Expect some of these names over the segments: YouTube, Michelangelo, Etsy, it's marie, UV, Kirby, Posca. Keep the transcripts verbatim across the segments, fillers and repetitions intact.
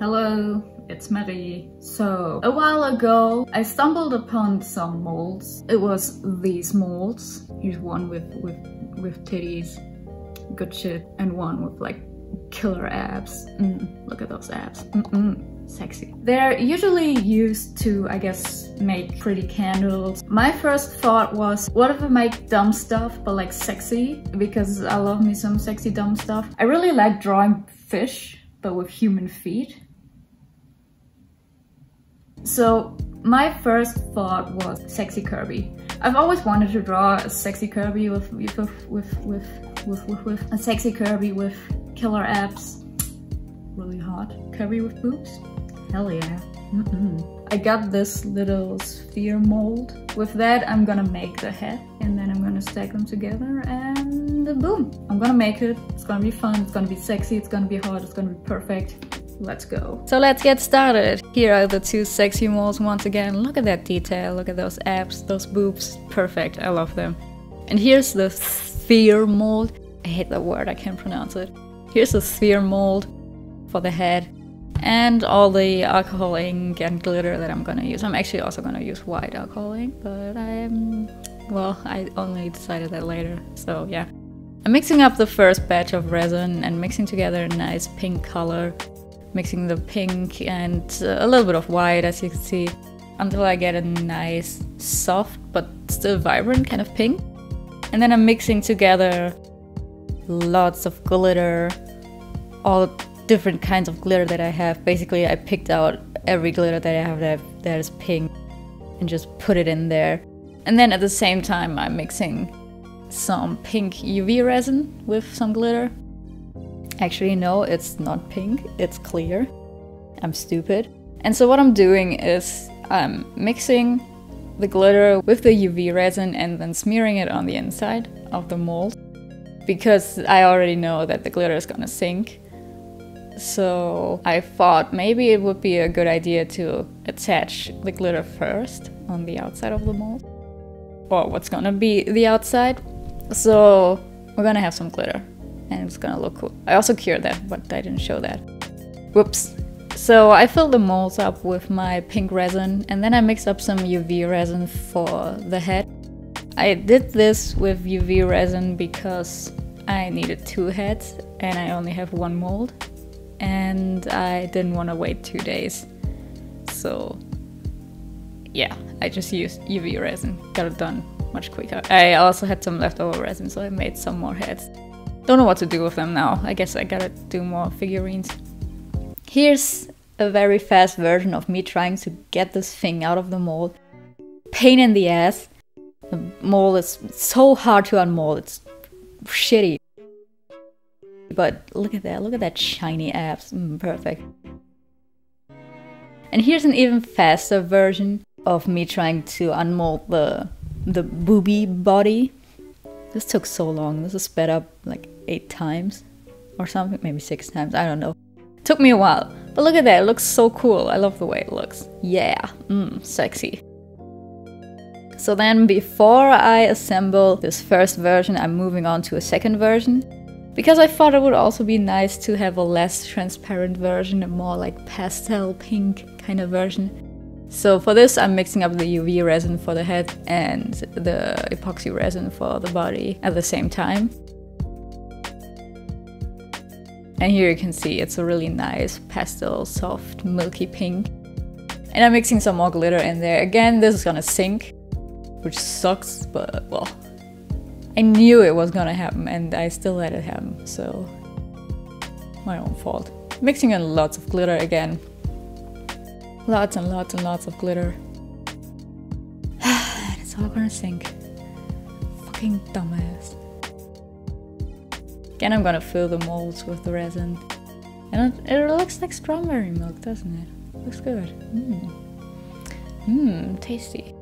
Hello, it's Marie. So, a while ago I stumbled upon some molds. It was these molds. Here's one with, with, with titties, good shit, and one with like killer abs. Mm, look at those abs. Mm-mm, sexy. They're usually used to, I guess, make pretty candles. My first thought was, what if I make dumb stuff but like sexy? Because I love me some sexy dumb stuff. I really like drawing fish, but with human feet. So my first thought was sexy Kirby. I've always wanted to draw a sexy Kirby with with with with with, with, with a sexy Kirby with killer abs, really hot. Kirby with boobs, hell yeah. Mm-mm. I got this little sphere mold. With that, I'm gonna make the head, and then I'm gonna stack them together, and boom! I'm gonna make it. It's gonna be fun. It's gonna be sexy. It's gonna be hot. It's gonna be perfect. Let's go. So let's get started. Here are the two sexy molds once again. Look at that detail. Look at those abs, those boobs. Perfect. I love them. And here's the sphere mold. I hate that word. I can't pronounce it. Here's the sphere mold for the head and all the alcohol ink and glitter that I'm gonna use. I'm actually also gonna use white alcohol ink, but I'm... well, I only decided that later. So yeah. I'm mixing up the first batch of resin and mixing together a nice pink color. Mixing the pink and a little bit of white, as you can see, until I get a nice soft but still vibrant kind of pink. And then I'm mixing together lots of glitter, all different kinds of glitter that I have. Basically, I picked out every glitter that I have that, that is pink and just put it in there. And then at the same time, I'm mixing some pink U V resin with some glitter. Actually, no, it's not pink, it's clear. I'm stupid. And so what I'm doing is I'm mixing the glitter with the U V resin and then smearing it on the inside of the mold, because I already know that the glitter is gonna sink. So I thought maybe it would be a good idea to attach the glitter first on the outside of the mold, or what's gonna be the outside. So we're gonna have some glitter. And it's gonna look cool. I also cured that, but I didn't show that. Whoops. So I filled the molds up with my pink resin, and then I mixed up some U V resin for the head. I did this with U V resin because I needed two heads, and I only have one mold. And I didn't want to wait two days. So yeah, I just used U V resin. Got it done much quicker. I also had some leftover resin, so I made some more heads. Don't know what to do with them now. I guess I gotta do more figurines. Here's a very fast version of me trying to get this thing out of the mold. Pain in the ass. The mold is so hard to unmold. It's shitty. But look at that. Look at that shiny abs. Mm, perfect. And here's an even faster version of me trying to unmold the, the booby body. This took so long. This is sped up like eight times or something, maybe six times, I don't know. It took me a while, but look at that, it looks so cool. I love the way it looks. Yeah, mmm, sexy. So then before I assemble this first version, I'm moving on to a second version, because I thought it would also be nice to have a less transparent version, a more like pastel pink kind of version. So for this, I'm mixing up the U V resin for the head and the epoxy resin for the body at the same time. And here you can see it's a really nice pastel, soft, milky pink. And I'm mixing some more glitter in there. Again, this is gonna sink, which sucks, but well, I knew it was gonna happen and I still let it happen, so my own fault. Mixing in lots of glitter again. Lots and lots and lots of glitter. It's all gonna sink. Fucking dumbass. Again, I'm gonna fill the molds with the resin. And it, it looks like strawberry milk, doesn't it? Looks good. Mmm. Mmm, tasty.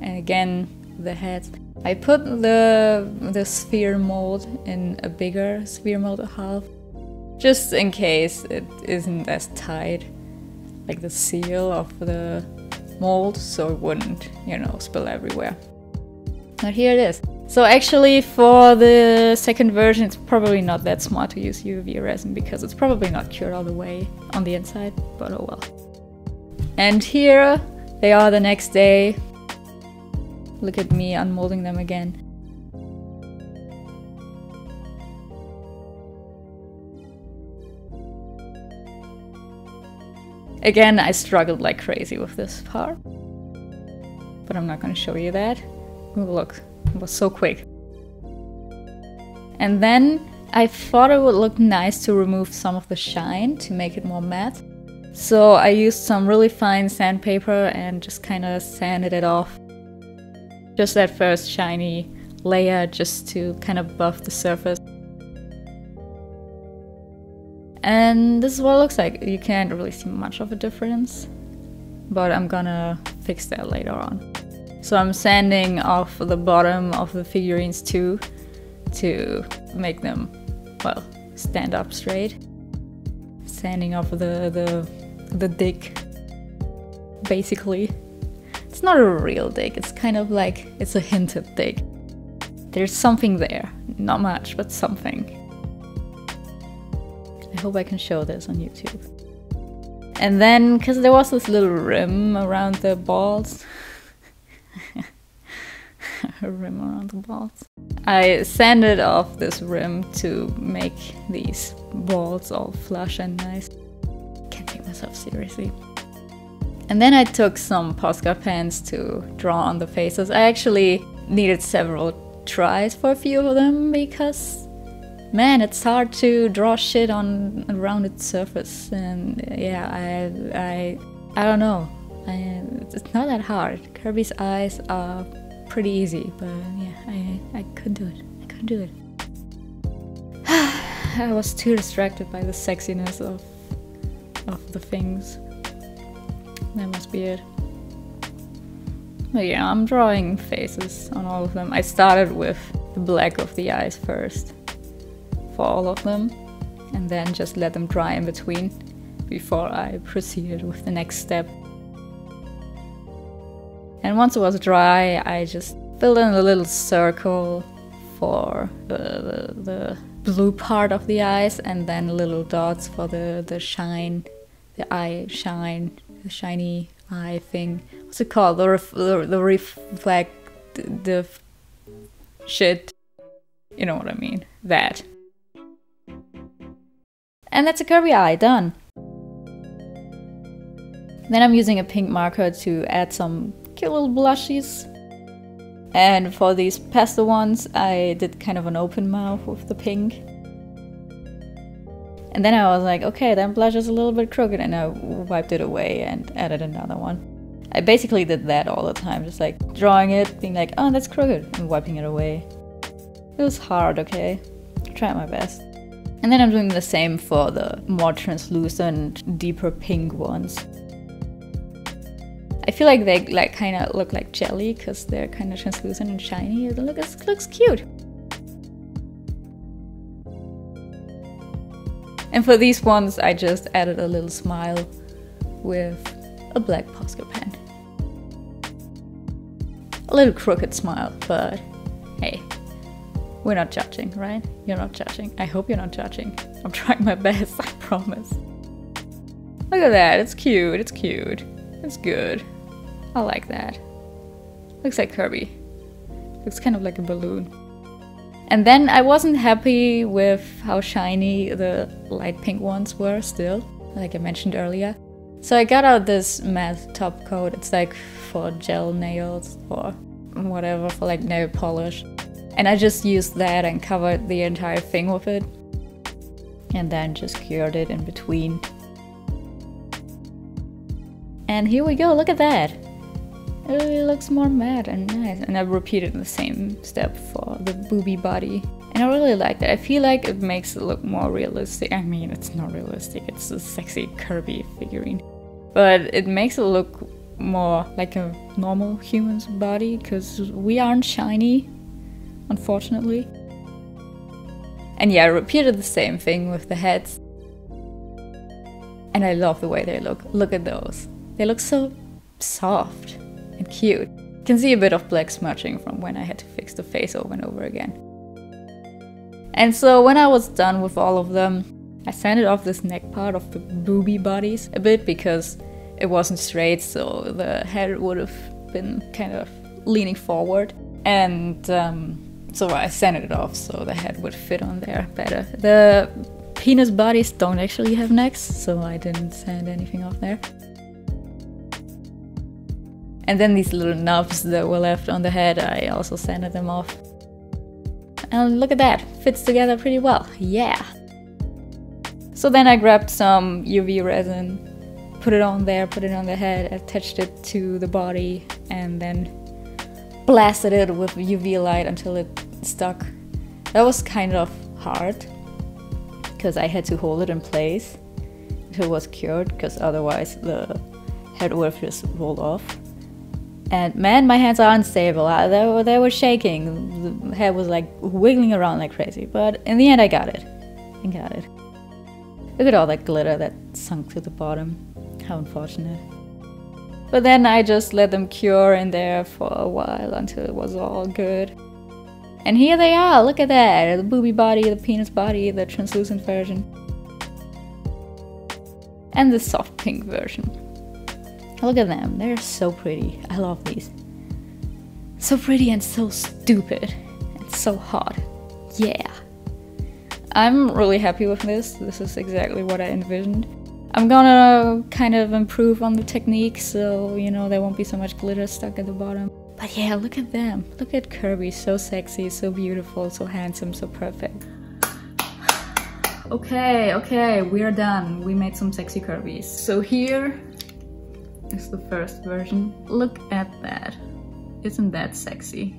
And again, the heads. I put the, the sphere mold in a bigger sphere mold of half. Just in case it isn't as tight, like the seal of the mold, so it wouldn't, you know, spill everywhere. But here it is. So actually for the second version it's probably not that smart to use U V resin because it's probably not cured all the way on the inside, but oh well. And here they are the next day. Look at me unmolding them again. Again, I struggled like crazy with this part, but I'm not going to show you that. Look, it was so quick. And then I thought it would look nice to remove some of the shine to make it more matte. So I used some really fine sandpaper and just kind of sanded it off. Just that first shiny layer just to kind of buff the surface. And this is what it looks like. You can't really see much of a difference, but I'm gonna fix that later on. So I'm sanding off the bottom of the figurines too, to make them, well, stand up straight. Sanding off the, the, the dick, basically. It's not a real dick, it's kind of like, it's a hinted dick. There's something there, not much, but something. I hope I can show this on YouTube. And then, because there was this little rim around the balls. A rim around the balls. I sanded off this rim to make these balls all flush and nice. Can't take myself seriously. And then I took some Posca pens to draw on the faces. I actually needed several tries for a few of them because man, it's hard to draw shit on a rounded surface, and yeah, I, I, I don't know. I, it's not that hard. Kirby's eyes are pretty easy, but yeah, I, I couldn't do it. I couldn't do it. I was too distracted by the sexiness of, of the things. That must be it. But yeah, I'm drawing faces on all of them. I started with the black of the eyes first. For all of them, and then just let them dry in between before I proceeded with the next step. And once it was dry, I just filled in a little circle for the, the, the blue part of the eyes, and then little dots for the, the shine, the eye shine, the shiny eye thing. What's it called? The ref, the, the reflect, the, the shit. You know what I mean? That. And that's a Kirby eye, done! Then I'm using a pink marker to add some cute little blushes. And for these pastel ones, I did kind of an open mouth with the pink. And then I was like, okay, that blush is a little bit crooked, and I wiped it away and added another one. I basically did that all the time, just like drawing it, being like, oh, that's crooked, and wiping it away. It was hard, okay? I tried my best. And then I'm doing the same for the more translucent, deeper pink ones. I feel like they like kind of look like jelly because they're kind of translucent and shiny. It looks, it looks cute. And for these ones, I just added a little smile with a black Posca pen. A little crooked smile, but hey. We're not judging, right? You're not judging. I hope you're not judging. I'm trying my best, I promise. Look at that, it's cute, it's cute. It's good. I like that. Looks like Kirby. Looks kind of like a balloon. And then I wasn't happy with how shiny the light pink ones were still, like I mentioned earlier. So I got out this matte top coat. It's like for gel nails or whatever, for like nail polish. And I just used that and covered the entire thing with it. And then just cured it in between. And here we go, look at that! It looks more matte and nice. And I repeated the same step for the booby body. And I really like that. I feel like it makes it look more realistic. I mean, it's not realistic, it's a sexy Kirby figurine. But it makes it look more like a normal human's body, because we aren't shiny. Unfortunately. And yeah, I repeated the same thing with the heads. And I love the way they look. Look at those. They look so soft and cute. can see a bit of black smudging from when I had to fix the face over and over again. And so when I was done with all of them, I sanded off this neck part of the booby bodies a bit because it wasn't straight, so the head would have been kind of leaning forward. And um, so I sanded it off so the head would fit on there better. The penis bodies don't actually have necks, so I didn't sand anything off there. And then these little nubs that were left on the head, I also sanded them off. And look at that, fits together pretty well, yeah! So then I grabbed some U V resin, put it on there, put it on the head, attached it to the body, and then blasted it with U V light until it stuck. That was kind of hard, because I had to hold it in place until it was cured, because otherwise the head would have just rolled off. And man, my hands are unstable. I, they, were, they were shaking. The head was like wiggling around like crazy. But in the end, I got it. I got it. Look at all that glitter that sunk to the bottom. How unfortunate. But then I just let them cure in there for a while until it was all good. And here they are. Look at that. The booby body, the penis body, the translucent version. And the soft pink version. Look at them, they're so pretty. I love these. So pretty and so stupid. And so hot. Yeah. I'm really happy with this. This is exactly what I envisioned. I'm gonna kind of improve on the technique so, you know, there won't be so much glitter stuck at the bottom. But yeah, look at them. Look at Kirby. So sexy, so beautiful, so handsome, so perfect. Okay, okay, we're done. We made some sexy Kirby's. So here is the first version. Look at that. Isn't that sexy?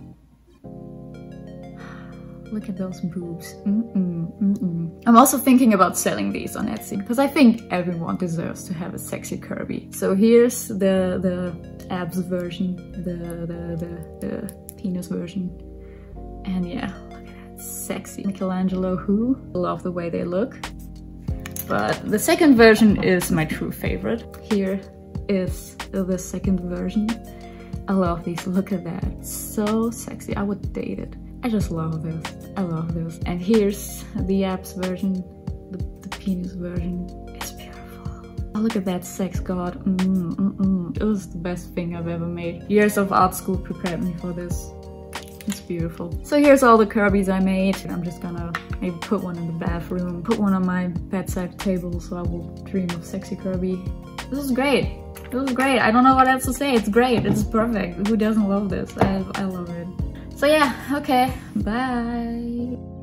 Look at those boobs. Mm-mm, mm-mm. I'm also thinking about selling these on Etsy because I think everyone deserves to have a sexy Kirby. So here's the the abs version, the the the, the penis version, and yeah, look at that sexy Michelangelo. Who love the way they look. But the second version is my true favorite. Here is the second version. I love these, look at that, so sexy, I would date it. I just love this, I love this. And here's the abs version, the, the penis version, it's beautiful. Oh, look at that sex god, mm, mm, mm. It was the best thing I've ever made. Years of art school prepared me for this, it's beautiful. So here's all the Kirby's I made. I'm just gonna maybe put one in the bathroom, put one on my bedside table so I will dream of sexy Kirby. This is great. It was great. I don't know what else to say. It's great. It's perfect. Who doesn't love this? I, I love it. So yeah, okay. Bye.